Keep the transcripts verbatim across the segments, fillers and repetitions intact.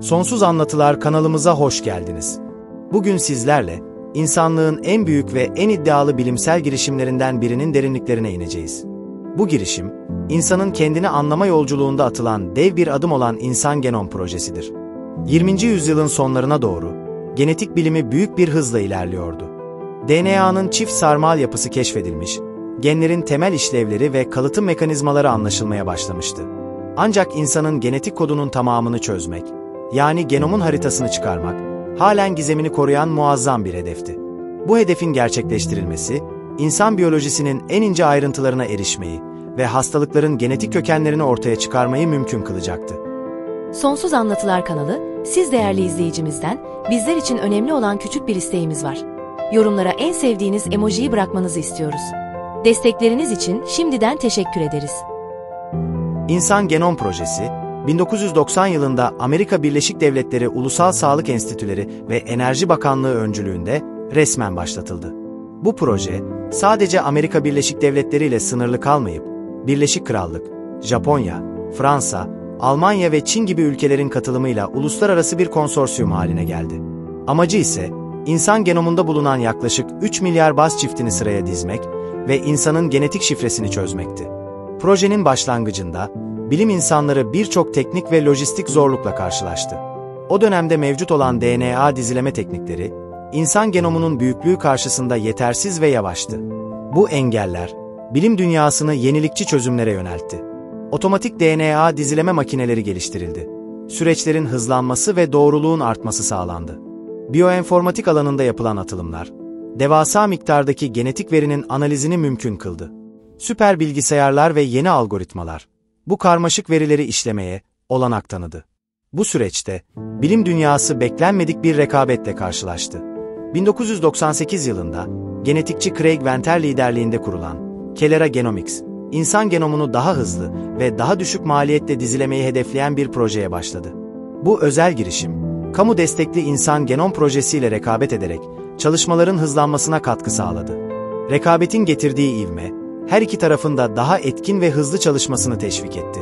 Sonsuz Anlatılar kanalımıza hoş geldiniz. Bugün sizlerle insanlığın en büyük ve en iddialı bilimsel girişimlerinden birinin derinliklerine ineceğiz. Bu girişim, insanın kendini anlama yolculuğunda atılan dev bir adım olan İnsan Genom Projesidir. yirminci yüzyılın sonlarına doğru genetik bilimi büyük bir hızla ilerliyordu. D N A'nın çift sarmal yapısı keşfedilmiş, genlerin temel işlevleri ve kalıtım mekanizmaları anlaşılmaya başlamıştı. Ancak insanın genetik kodunun tamamını çözmek, yani genomun haritasını çıkarmak, halen gizemini koruyan muazzam bir hedefti. Bu hedefin gerçekleştirilmesi, insan biyolojisinin en ince ayrıntılarına erişmeyi ve hastalıkların genetik kökenlerini ortaya çıkarmayı mümkün kılacaktı. Sonsuz Anlatılar kanalı, siz değerli izleyicimizden bizler için önemli olan küçük bir isteğimiz var. Yorumlara en sevdiğiniz emojiyi bırakmanızı istiyoruz. Destekleriniz için şimdiden teşekkür ederiz. İnsan Genom Projesi, bin dokuz yüz doksan yılında Amerika Birleşik Devletleri Ulusal Sağlık Enstitüleri ve Enerji Bakanlığı öncülüğünde resmen başlatıldı. Bu proje, sadece Amerika Birleşik Devletleri ile sınırlı kalmayıp, Birleşik Krallık, Japonya, Fransa, Almanya ve Çin gibi ülkelerin katılımıyla uluslararası bir konsorsiyum haline geldi. Amacı ise, insan genomunda bulunan yaklaşık üç milyar baz çiftini sıraya dizmek ve insanın genetik şifresini çözmekti. Projenin başlangıcında, bilim insanları birçok teknik ve lojistik zorlukla karşılaştı. O dönemde mevcut olan D N A dizileme teknikleri, insan genomunun büyüklüğü karşısında yetersiz ve yavaştı. Bu engeller, bilim dünyasını yenilikçi çözümlere yöneltti. Otomatik D N A dizileme makineleri geliştirildi. Süreçlerin hızlanması ve doğruluğun artması sağlandı. Biyoenformatik alanında yapılan atılımlar, devasa miktardaki genetik verinin analizini mümkün kıldı. Süper bilgisayarlar ve yeni algoritmalar, bu karmaşık verileri işlemeye olanak tanıdı. Bu süreçte, bilim dünyası beklenmedik bir rekabetle karşılaştı. bin dokuz yüz doksan sekiz yılında, genetikçi Craig Venter liderliğinde kurulan Celera Genomics, insan genomunu daha hızlı ve daha düşük maliyetle dizilemeyi hedefleyen bir projeye başladı. Bu özel girişim, kamu destekli insan genom projesiyle rekabet ederek çalışmaların hızlanmasına katkı sağladı. Rekabetin getirdiği ivme, her iki tarafın da daha etkin ve hızlı çalışmasını teşvik etti.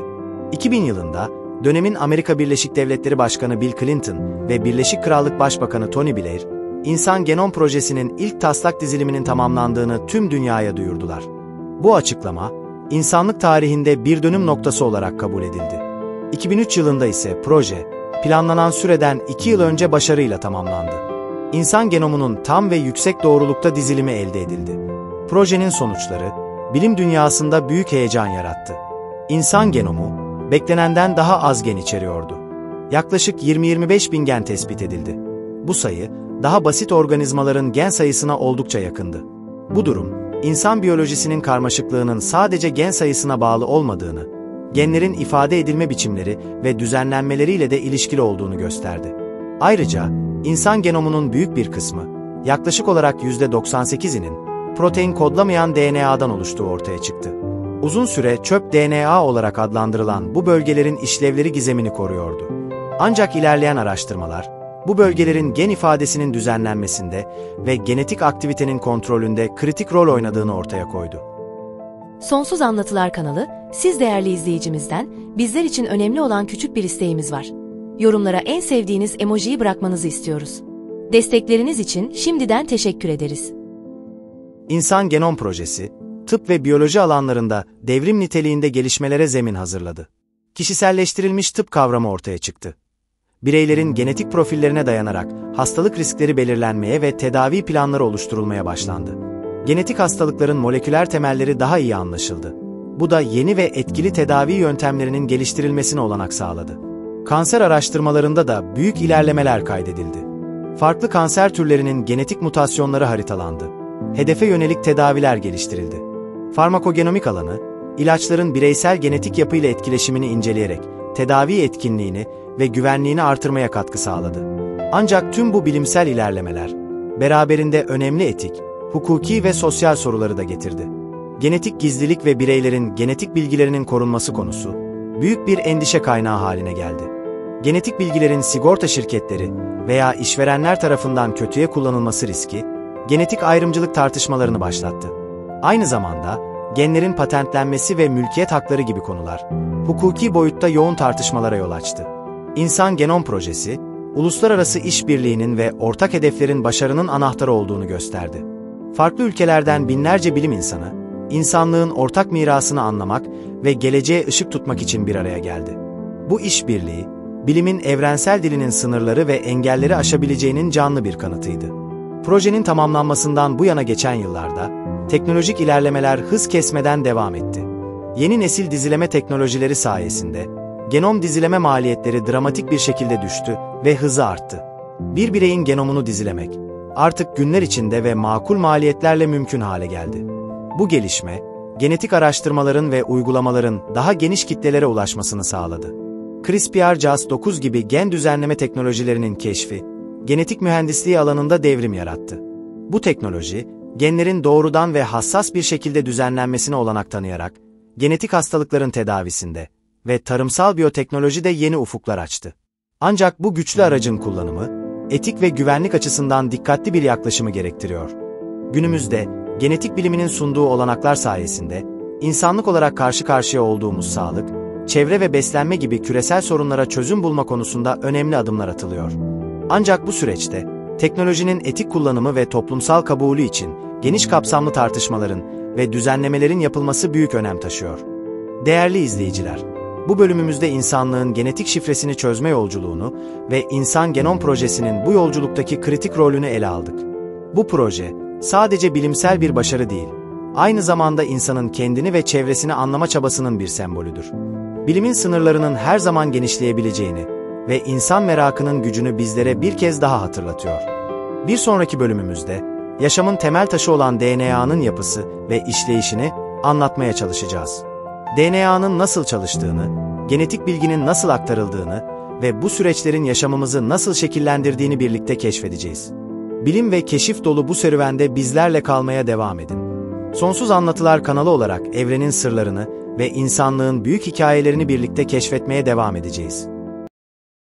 iki bin yılında, dönemin Amerika Birleşik Devletleri Başkanı Bill Clinton ve Birleşik Krallık Başbakanı Tony Blair, İnsan Genom Projesi'nin ilk taslak diziliminin tamamlandığını tüm dünyaya duyurdular. Bu açıklama, insanlık tarihinde bir dönüm noktası olarak kabul edildi. iki bin üç yılında ise proje, planlanan süreden iki yıl önce başarıyla tamamlandı. İnsan genomunun tam ve yüksek doğrulukta dizilimi elde edildi. Projenin sonuçları, bilim dünyasında büyük heyecan yarattı. İnsan genomu, beklenenden daha az gen içeriyordu. Yaklaşık yirmi ila yirmi beş bin gen tespit edildi. Bu sayı, daha basit organizmaların gen sayısına oldukça yakındı. Bu durum, insan biyolojisinin karmaşıklığının sadece gen sayısına bağlı olmadığını, genlerin ifade edilme biçimleri ve düzenlenmeleriyle de ilişkili olduğunu gösterdi. Ayrıca, insan genomunun büyük bir kısmı, yaklaşık olarak yüzde doksan sekizinin, protein kodlamayan D N A'dan oluştuğu ortaya çıktı. Uzun süre çöp D N A olarak adlandırılan bu bölgelerin işlevleri gizemini koruyordu. Ancak ilerleyen araştırmalar, bu bölgelerin gen ifadesinin düzenlenmesinde ve genetik aktivitenin kontrolünde kritik rol oynadığını ortaya koydu. Sonsuz Anlatılar kanalı, siz değerli izleyicimizden bizler için önemli olan küçük bir isteğimiz var. Yorumlara en sevdiğiniz emojiyi bırakmanızı istiyoruz. Destekleriniz için şimdiden teşekkür ederiz. İnsan Genom Projesi, tıp ve biyoloji alanlarında devrim niteliğinde gelişmelere zemin hazırladı. Kişiselleştirilmiş tıp kavramı ortaya çıktı. Bireylerin genetik profillerine dayanarak hastalık riskleri belirlenmeye ve tedavi planları oluşturulmaya başlandı. Genetik hastalıkların moleküler temelleri daha iyi anlaşıldı. Bu da yeni ve etkili tedavi yöntemlerinin geliştirilmesine olanak sağladı. Kanser araştırmalarında da büyük ilerlemeler kaydedildi. Farklı kanser türlerinin genetik mutasyonları haritalandı. Hedefe yönelik tedaviler geliştirildi. Farmakogenomik alanı, ilaçların bireysel genetik yapıyla etkileşimini inceleyerek tedavi etkinliğini ve güvenliğini artırmaya katkı sağladı. Ancak tüm bu bilimsel ilerlemeler, beraberinde önemli etik, hukuki ve sosyal soruları da getirdi. Genetik gizlilik ve bireylerin genetik bilgilerinin korunması konusu, büyük bir endişe kaynağı haline geldi. Genetik bilgilerin sigorta şirketleri veya işverenler tarafından kötüye kullanılması riski, genetik ayrımcılık tartışmalarını başlattı. Aynı zamanda, genlerin patentlenmesi ve mülkiyet hakları gibi konular, hukuki boyutta yoğun tartışmalara yol açtı. İnsan Genom Projesi, uluslararası işbirliğinin ve ortak hedeflerin başarının anahtarı olduğunu gösterdi. Farklı ülkelerden binlerce bilim insanı, insanlığın ortak mirasını anlamak ve geleceğe ışık tutmak için bir araya geldi. Bu işbirliği, bilimin evrensel dilinin sınırları ve engelleri aşabileceğinin canlı bir kanıtıydı. Projenin tamamlanmasından bu yana geçen yıllarda, teknolojik ilerlemeler hız kesmeden devam etti. Yeni nesil dizileme teknolojileri sayesinde, genom dizileme maliyetleri dramatik bir şekilde düştü ve hızı arttı. Bir bireyin genomunu dizilemek, artık günler içinde ve makul maliyetlerle mümkün hale geldi. Bu gelişme, genetik araştırmaların ve uygulamaların daha geniş kitlelere ulaşmasını sağladı. CRISPR Cas dokuz gibi gen düzenleme teknolojilerinin keşfi, genetik mühendisliği alanında devrim yarattı. Bu teknoloji, genlerin doğrudan ve hassas bir şekilde düzenlenmesine olanak tanıyarak, genetik hastalıkların tedavisinde ve tarımsal biyoteknolojide yeni ufuklar açtı. Ancak bu güçlü aracın kullanımı, etik ve güvenlik açısından dikkatli bir yaklaşımı gerektiriyor. Günümüzde, genetik biliminin sunduğu olanaklar sayesinde, insanlık olarak karşı karşıya olduğumuz sağlık, çevre ve beslenme gibi küresel sorunlara çözüm bulma konusunda önemli adımlar atılıyor. Ancak bu süreçte, teknolojinin etik kullanımı ve toplumsal kabulü için geniş kapsamlı tartışmaların ve düzenlemelerin yapılması büyük önem taşıyor. Değerli izleyiciler, bu bölümümüzde insanlığın genetik şifresini çözme yolculuğunu ve İnsan Genom Projesi'nin bu yolculuktaki kritik rolünü ele aldık. Bu proje, sadece bilimsel bir başarı değil, aynı zamanda insanın kendini ve çevresini anlama çabasının bir sembolüdür. Bilimin sınırlarının her zaman genişleyebileceğini ve insan merakının gücünü bizlere bir kez daha hatırlatıyor. Bir sonraki bölümümüzde, yaşamın temel taşı olan D N A'nın yapısı ve işleyişini anlatmaya çalışacağız. D N A'nın nasıl çalıştığını, genetik bilginin nasıl aktarıldığını ve bu süreçlerin yaşamımızı nasıl şekillendirdiğini birlikte keşfedeceğiz. Bilim ve keşif dolu bu serüvende bizlerle kalmaya devam edin. Sonsuz Anlatılar kanalı olarak evrenin sırlarını ve insanlığın büyük hikayelerini birlikte keşfetmeye devam edeceğiz.